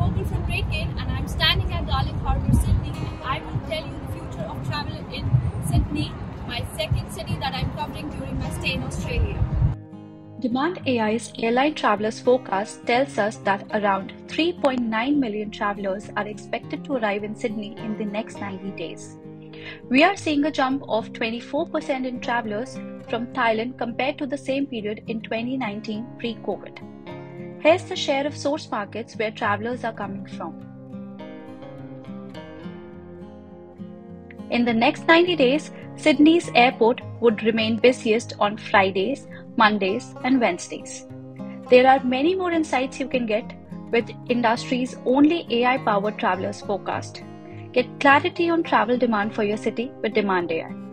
Gopal from Great Kane, and I'm standing at Darling Harbour, Sydney, and I will tell you the future of travel in Sydney, my second city that I'm covering during my stay in Australia. Demand AI's airline travelers forecast tells us that around 3.9 million travelers are expected to arrive in Sydney in the next 90 days. We are seeing a jump of 24% in travelers from Thailand compared to the same period in 2019 pre-COVID. Here's the share of source markets where travelers are coming from. In the next 90 days, Sydney's airport would remain busiest on Fridays, Mondays and Wednesdays. There are many more insights you can get with industry's only AI-powered travelers forecast. Get clarity on travel demand for your city with Demand AI.